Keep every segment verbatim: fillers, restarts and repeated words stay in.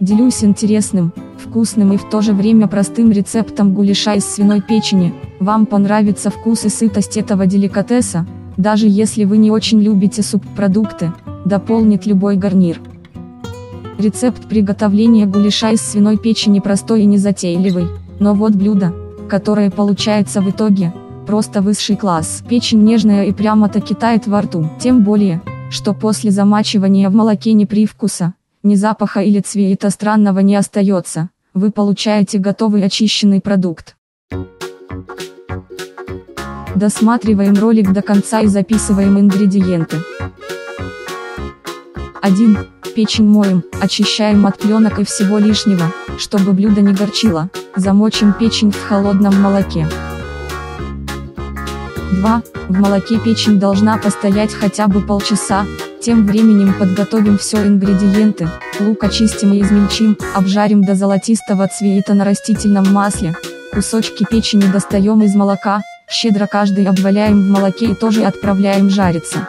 Делюсь интересным, вкусным и в то же время простым рецептом гуляша из свиной печени. Вам понравится вкус и сытость этого деликатеса, даже если вы не очень любите субпродукты, дополнит любой гарнир. Рецепт приготовления гуляша из свиной печени простой и незатейливый, но вот блюдо, которое получается в итоге, просто высший класс. Печень нежная и прямо-таки тает во рту, тем более, что после замачивания в молоке ни привкуса, ни запаха или цвета странного не остается, вы получаете готовый очищенный продукт. Досматриваем ролик до конца и записываем ингредиенты. один. Печень моем, очищаем от пленок и всего лишнего, чтобы блюдо не горчило, замочим печень в холодном молоке. два. В молоке печень должна постоять хотя бы полчаса, тем временем подготовим все ингредиенты, лук очистим и измельчим, обжарим до золотистого цвета на растительном масле, кусочки печени достаем из молока, щедро каждый обваляем в молоке и тоже отправляем жариться.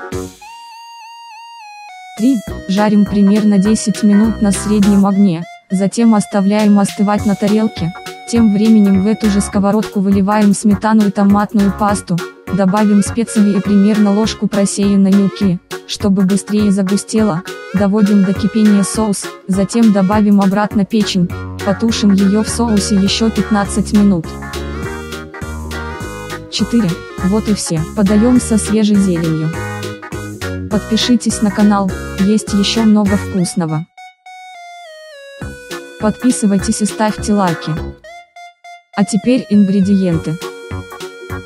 три. Жарим примерно десять минут на среднем огне, затем оставляем остывать на тарелке, тем временем в эту же сковородку выливаем сметану и томатную пасту, добавим специи и примерно ложку просеянной муки, чтобы быстрее загустело, доводим до кипения соус, затем добавим обратно печень, потушим ее в соусе еще пятнадцать минут. четыре. Вот и все. Подаем со свежей зеленью. Подпишитесь на канал, есть еще много вкусного. Подписывайтесь и ставьте лайки. А теперь ингредиенты.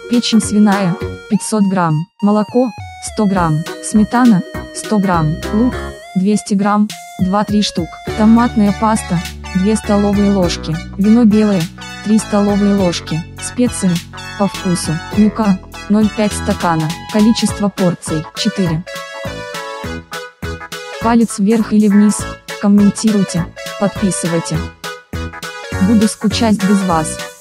Печень свиная, пятьсот грамм, молоко, сто грамм, сметана, сто грамм, лук, двести грамм, две-три штук, томатная паста, две столовые ложки, вино белое, три столовые ложки, специи, по вкусу, мука, ноль целых пять стакана, количество порций, четыре. Палец вверх или вниз, комментируйте, подписывайте. Буду скучать без вас.